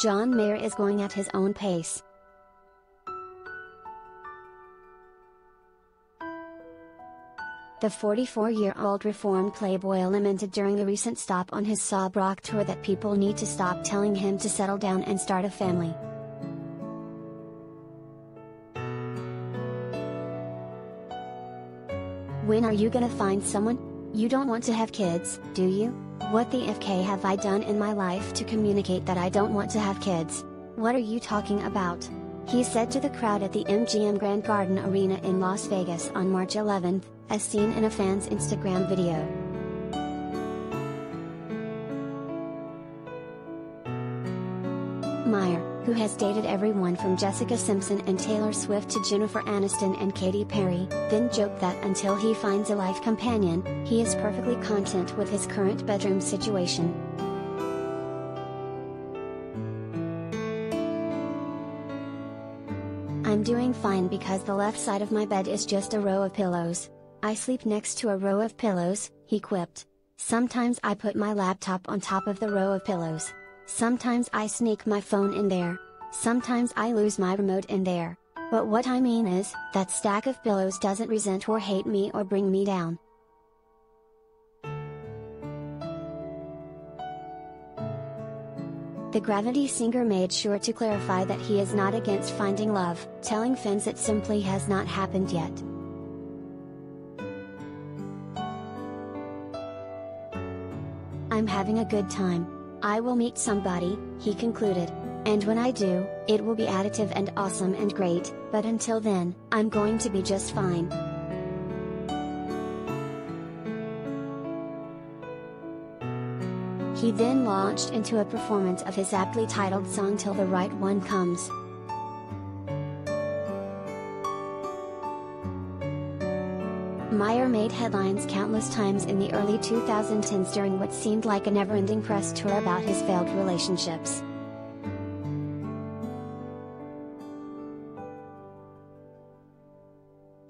John Mayer is going at his own pace. The 44-year-old reformed Playboy lamented during a recent stop on his Sob Rock tour that people need to stop telling him to settle down and start a family. When are you gonna find someone? You don't want to have kids, do you? What the FK have I done in my life to communicate that I don't want to have kids? What are you talking about? He said to the crowd at the MGM Grand Garden Arena in Las Vegas on March 11th, as seen in a fan's Instagram video. Mayer, who has dated everyone from Jessica Simpson and Taylor Swift to Jennifer Aniston and Katy Perry, then joked that until he finds a life companion, he is perfectly content with his current bedroom situation. I'm doing fine because the left side of my bed is just a row of pillows. I sleep next to a row of pillows, he quipped. Sometimes I put my laptop on top of the row of pillows. Sometimes I sneak my phone in there. Sometimes I lose my remote in there. But what I mean is, that stack of pillows doesn't resent or hate me or bring me down. The Gravity Singer made sure to clarify that he is not against finding love, telling fans it simply has not happened yet. I'm having a good time. I will meet somebody, he concluded. And when I do, it will be additive and awesome and great, but until then, I'm going to be just fine. He then launched into a performance of his aptly titled song Till the Right One Comes. Mayer made headlines countless times in the early 2010s during what seemed like a never-ending press tour about his failed relationships.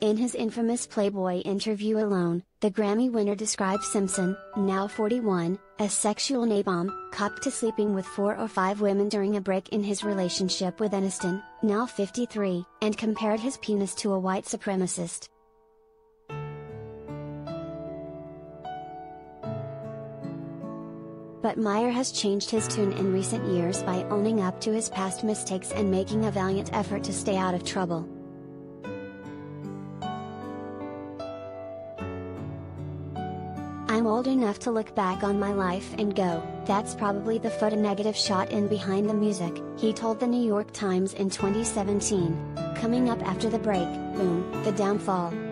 In his infamous Playboy interview Alone, the Grammy winner described Simpson, now 41, as sexual napalm, copped to sleeping with 4 or 5 women during a break in his relationship with Aniston, now 53, and compared his penis to a white supremacist. But Mayer has changed his tune in recent years by owning up to his past mistakes and making a valiant effort to stay out of trouble. I'm old enough to look back on my life and go, that's probably the photonegative shot in Behind the Music, he told the New York Times in 2017. Coming up after the break, boom, the downfall.